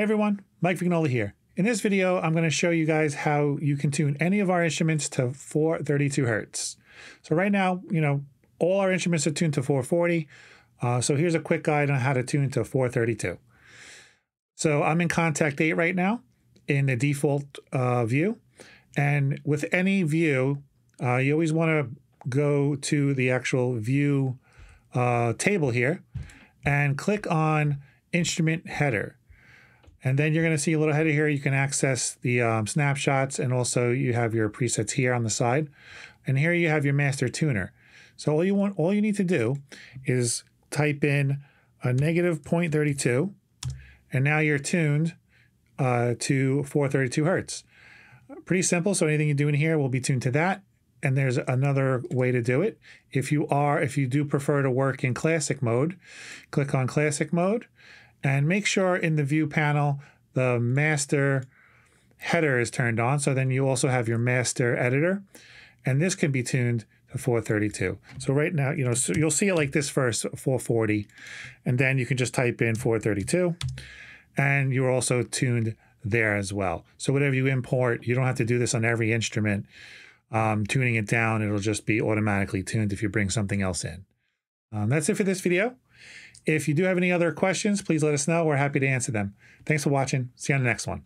Hey everyone, Mike Vignola here. In this video, I'm going to show you guys how you can tune any of our instruments to 432Hz. So right now, all our instruments are tuned to 440. So here's a quick guide on how to tune to 432. So I'm in Kontakt 8 right now in the default view. And with any view, you always want to go to the actual view table here and click on instrument header. And then you're going to see a little header here. You can access the snapshots, and also you have your presets here on the side. And here you have your master tuner. So all you need to do is type in a -0.32, and now you're tuned to 432Hz. Pretty simple. So anything you do in here will be tuned to that. And there's another way to do it. If you do prefer to work in classic mode, click on classic mode. And make sure in the view panel, the master header is turned on. So then you also have your master editor, and this can be tuned to 432. So right now, so you'll see it like this first, 440, and then you can just type in 432, and you're also tuned there as well. So whatever you import, you don't have to do this on every instrument. Tuning it down, it'll just be automatically tuned if you bring something else in. That's it for this video. If you do have any other questions, please let us know. We're happy to answer them. Thanks for watching. See you on the next one.